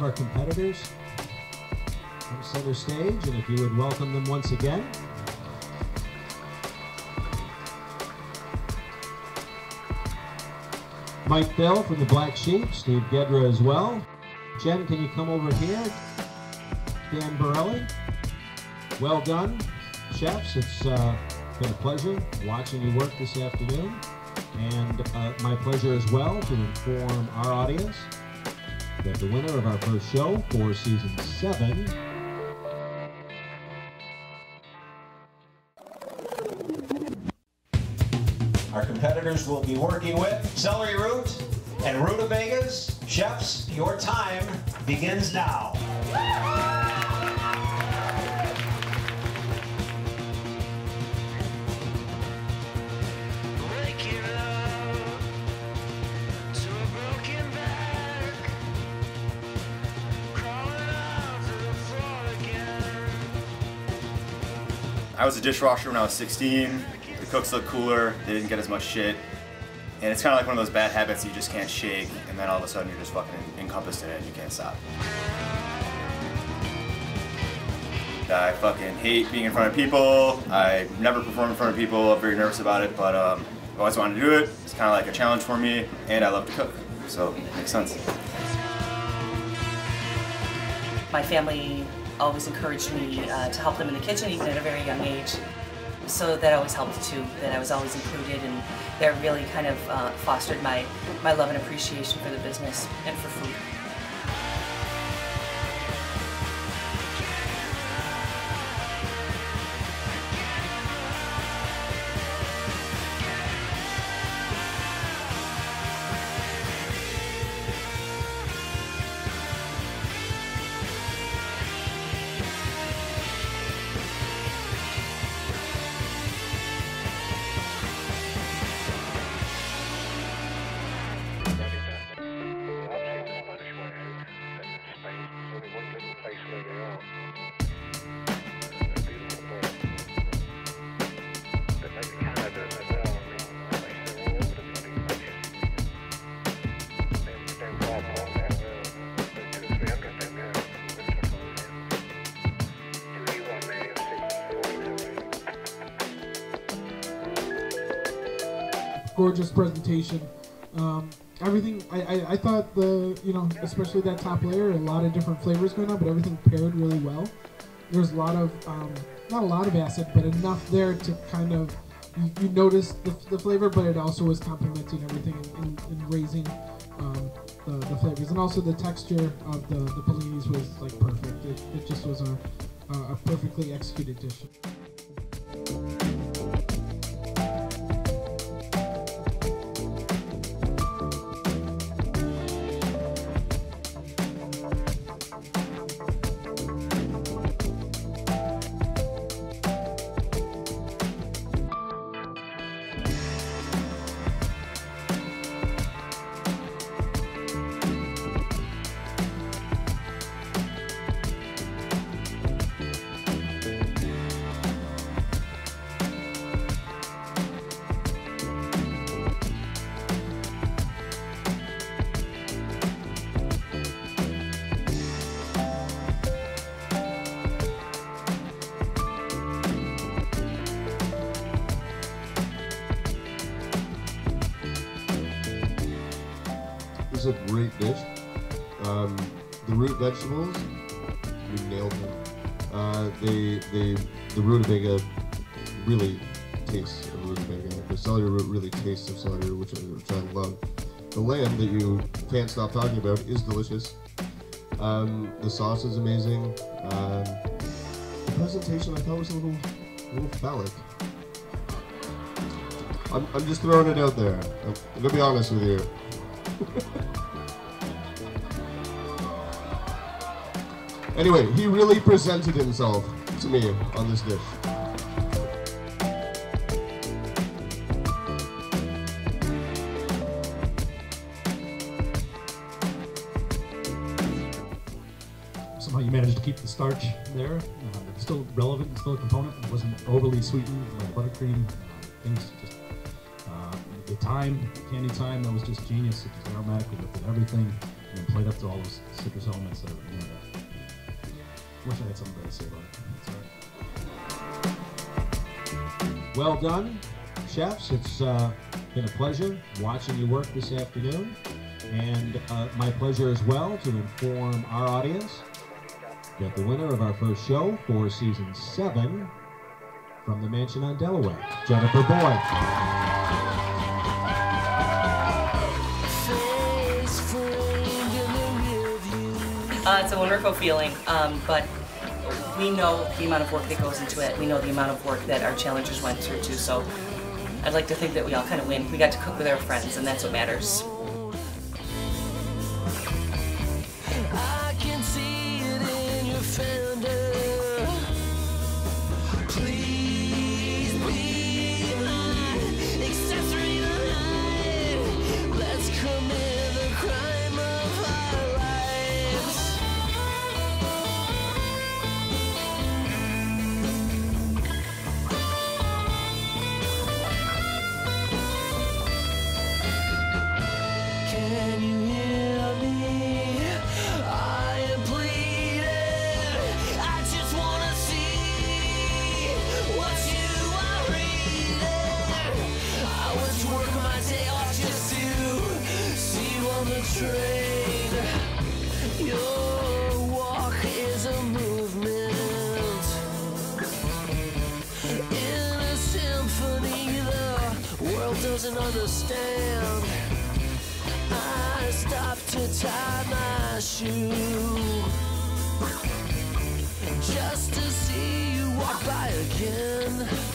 have our competitors from center stage, and if you would welcome them once again. Mike Bell from the Black Sheep, Steve Gedra as well. Jen, can you come over here? Dan Borelli, well done. Chefs, it's been a pleasure watching you work this afternoon, and my pleasure as well to inform our audience that the winner of our first show for season 7 . Our competitors will be working with celery root and rutabagas. Chefs, your time begins now. I was a dishwasher when I was 16. The cooks looked cooler, they didn't get as much shit. And it's kind of like one of those bad habits you just can't shake, and then all of a sudden you're just fucking encompassed in it and you can't stop. I fucking hate being in front of people. I never perform in front of people. I'm very nervous about it, but I've always wanted to do it. It's kind of like a challenge for me, and I love to cook, so it makes sense. My family always encouraged me to help them in the kitchen, even at a very young age. So that always helped too, that I was always included, and that really kind of fostered my love and appreciation for the business and for food. Gorgeous presentation. Everything, I thought especially that top layer, a lot of different flavors going on, but everything paired really well. There's a lot of, not a lot of acid, but enough there to kind of, you notice the flavor, but it also was complementing everything and raising the flavors. And also the texture of the pellinis was like perfect. It just was a perfectly executed dish. It was a great dish. The root vegetables, we nailed them. The rutabaga really tastes of rutabaga. The celery root really tastes of celery root, which I love. The lamb that you can't stop talking about is delicious. The sauce is amazing. The presentation I thought was a little phallic. I'm just throwing it out there. I'm gonna be honest with you. Anyway, he really presented himself to me on this dish. Somehow you managed to keep the starch there. It's still relevant, it's still a component. It wasn't overly sweetened like buttercream. Things just the thyme, candy thyme, that was just genius. It was aromatic, it looked at everything. and played up to all those citrus elements that are in there. Wish I had something to say about it. That's all right. Well done, chefs. It's been a pleasure watching you work this afternoon, and my pleasure as well to inform our audience that the winner of our first show for season 7 from the Mansion on Delaware, Jennifer Boyd. It's a wonderful feeling, but we know the amount of work that goes into it. We know the amount of work that our challengers went through too, so I'd like to think that we all kind of win. We got to cook with our friends, and that's what matters. I can see it in your fender. Please be mine, accessory line. Let's come in the crime of our train. Your walk is a movement in a symphony the world doesn't understand. I stopped to tie my shoe just to see you walk by again.